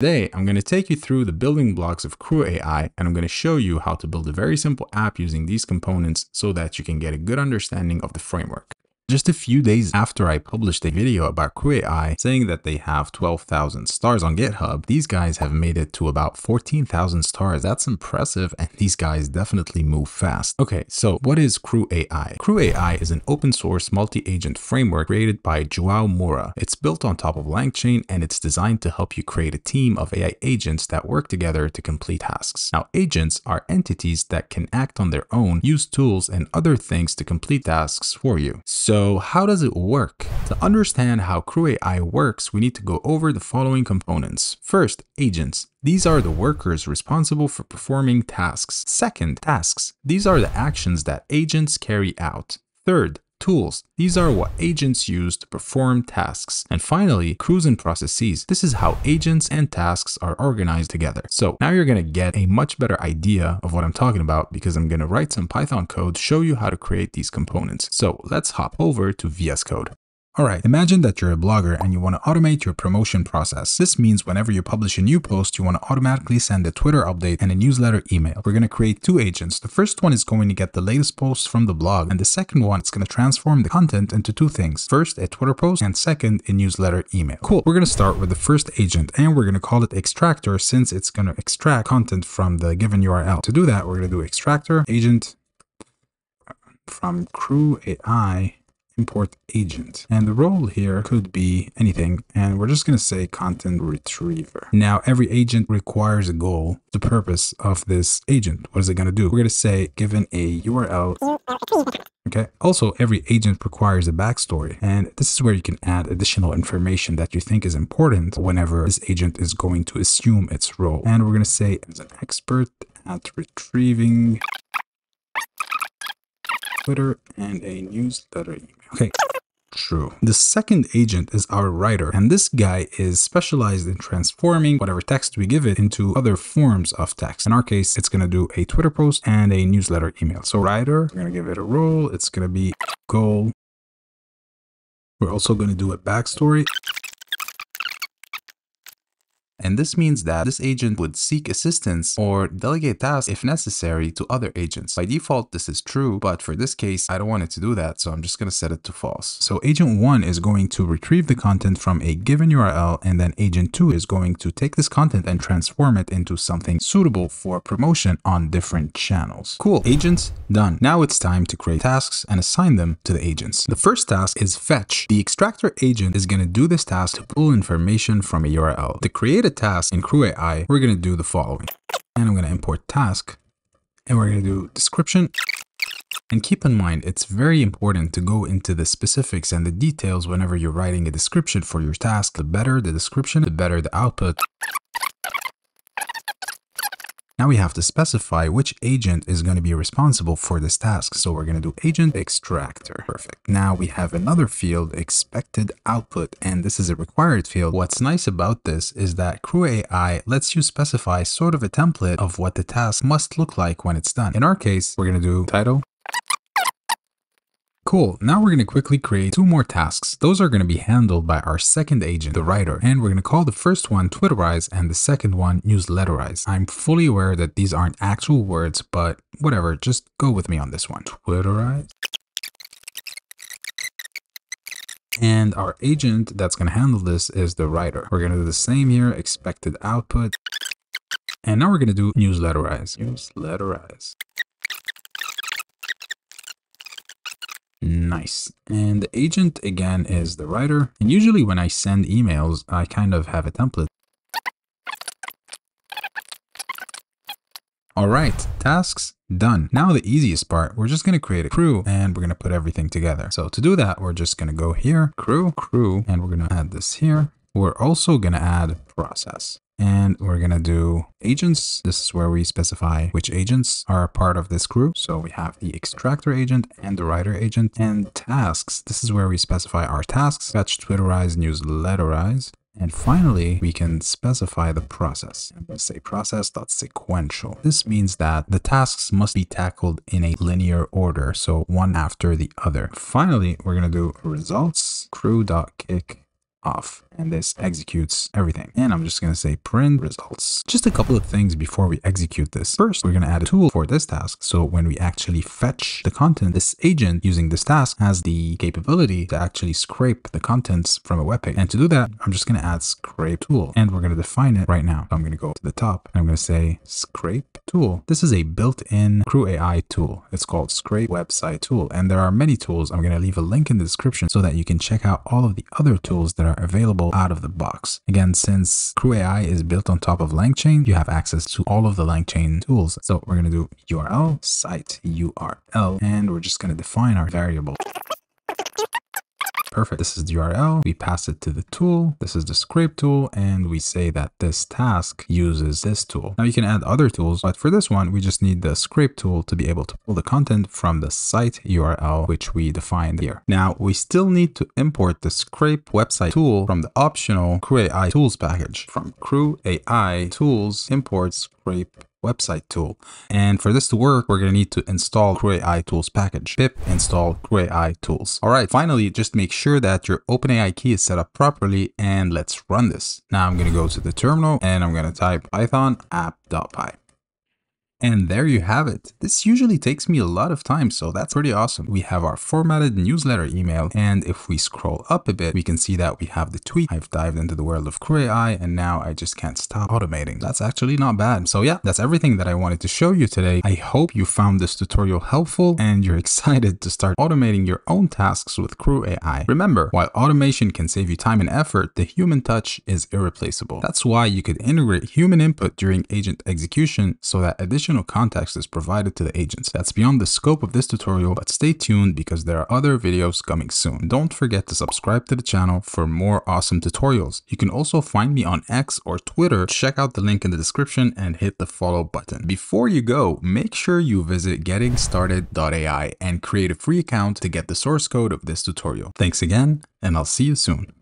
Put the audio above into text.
Today, I'm going to take you through the building blocks of CrewAI, and I'm going to show you how to build a very simple app using these components so that you can get a good understanding of the framework. Just a few days after I published a video about CrewAI saying that they have 12,000 stars on GitHub, these guys have made it to about 14,000 stars. That's impressive, and these guys definitely move fast. Okay, so what is CrewAI? CrewAI is an open source multi-agent framework created by Joao Moura. It's built on top of LangChain, and it's designed to help you create a team of AI agents that work together to complete tasks. Now, agents are entities that can act on their own, use tools and other things to complete tasks for you. So how does it work? To understand how CrewAI works, we need to go over the following components. First, agents. These are the workers responsible for performing tasks. Second, tasks. These are the actions that agents carry out. Third, tools. These are what agents use to perform tasks. And finally, crews and processes. This is how agents and tasks are organized together. So now you're going to get a much better idea of what I'm talking about because I'm going to write some Python code to show you how to create these components. So let's hop over to VS Code. All right, imagine that you're a blogger and you want to automate your promotion process. This means whenever you publish a new post, you want to automatically send a Twitter update and a newsletter email. We're going to create two agents. The first one is going to get the latest posts from the blog, and the second one is going to transform the content into two things. First, a Twitter post, and second, a newsletter email. Cool. We're going to start with the first agent, and we're going to call it extractor since it's going to extract content from the given URL. To do that, we're going to do extractor agent from CrewAI. Import agent, and the role here could be anything, and we're just going to say content retriever. Now every agent requires a goal. The purpose of this agent, what is it going to do? We're going to say given a URL. Okay, also every agent requires a backstory, and this is where you can add additional information that you think is important whenever this agent is going to assume its role. And we're going to say as an expert at retrieving Twitter and a newsletter email. Okay, true. The second agent is our writer, and this guy is specialized in transforming whatever text we give it into other forms of text. In our case, it's going to do a Twitter post and a newsletter email. So writer, we're going to give it a role. It's going to be goal. We're also going to do a backstory. And this means that this agent would seek assistance or delegate tasks if necessary to other agents. By default, this is true, but for this case, I don't want it to do that, so I'm just going to set it to false. So agent 1 is going to retrieve the content from a given URL, and then agent 2 is going to take this content and transform it into something suitable for promotion on different channels. Cool. Agents, done. Now it's time to create tasks and assign them to the agents. The first task is fetch. The extractor agent is going to do this task to pull information from a URL. To create a task in CrewAI, we're going to do the following. And I'm going to import task, and we're going to do description. And keep in mind, it's very important to go into the specifics and the details whenever you're writing a description for your task. The better the description, the better the output. Now we have to specify which agent is going to be responsible for this task. So we're going to do agent extractor. Perfect. Now we have another field, expected output, and this is a required field. What's nice about this is that CrewAI lets you specify sort of a template of what the task must look like when it's done. In our case, we're going to do title. Cool. Now we're going to quickly create two more tasks. Those are going to be handled by our second agent, the writer, and we're going to call the first one Twitterize and the second one Newsletterize. I'm fully aware that these aren't actual words, but whatever, just go with me on this one. Twitterize. And our agent that's going to handle this is the writer. We're going to do the same here, expected output. And now we're going to do Newsletterize. Newsletterize. Nice. And the agent again is the writer. And usually when I send emails, I kind of have a template. All right, tasks done. Now the easiest part, we're just going to create a crew and we're going to put everything together. So to do that, we're just going to go here, crew, and we're going to add this here. We're also going to add process. And we're going to do agents. This is where we specify which agents are part of this crew. So we have the extractor agent and the writer agent. And tasks. This is where we specify our tasks. Fetch, Twitterize, Newsletterize. And finally, we can specify the process. I'm going to say process.sequential. This means that the tasks must be tackled in a linear order. So one after the other. Finally, we're going to do results. Crew.kick. off, and this executes everything. And I'm just going to say print results. Just a couple of things before we execute this. First, we're going to add a tool for this task. So when we actually fetch the content, this agent using this task has the capability to actually scrape the contents from a web page. And to do that, I'm just going to add scrape tool, and we're going to define it right now. So I'm going to go to the top and I'm going to say scrape tool. This is a built-in CrewAI tool. It's called scrape website tool. And there are many tools. I'm going to leave a link in the description so that you can check out all of the other tools that are available out of the box. Again, since CrewAI is built on top of LangChain, you have access to all of the LangChain tools. So we're going to do URL, site URL, and we're just going to define our variable. Perfect. This is the URL. We pass it to the tool. This is the scrape tool. And we say that this task uses this tool. Now you can add other tools, but for this one, we just need the scrape tool to be able to pull the content from the site URL, which we defined here. Now we still need to import the scrape website tool from the optional CrewAI tools package. From CrewAI tools, import scrape website tool. And for this to work, we're going to need to install CrewAI tools package. Pip install CrewAI tools. All right, finally, just make sure that your OpenAI key is set up properly, and let's run this. Now I'm going to go to the terminal and I'm going to type Python app.py. And there you have it. This usually takes me a lot of time, so that's pretty awesome. We have our formatted newsletter email, and if we scroll up a bit, we can see that we have the tweet. I've dived into the world of CrewAI, and now I just can't stop automating. That's actually not bad. So yeah, that's everything that I wanted to show you today. I hope you found this tutorial helpful, and you're excited to start automating your own tasks with CrewAI. Remember, while automation can save you time and effort, the human touch is irreplaceable. That's why you could integrate human input during agent execution so that additional context is provided to the agents. That's beyond the scope of this tutorial, but stay tuned because there are other videos coming soon. Don't forget to subscribe to the channel for more awesome tutorials. You can also find me on X or Twitter. Check out the link in the description and hit the follow button. Before you go, make sure you visit gettingstarted.ai and create a free account to get the source code of this tutorial. Thanks again, and I'll see you soon.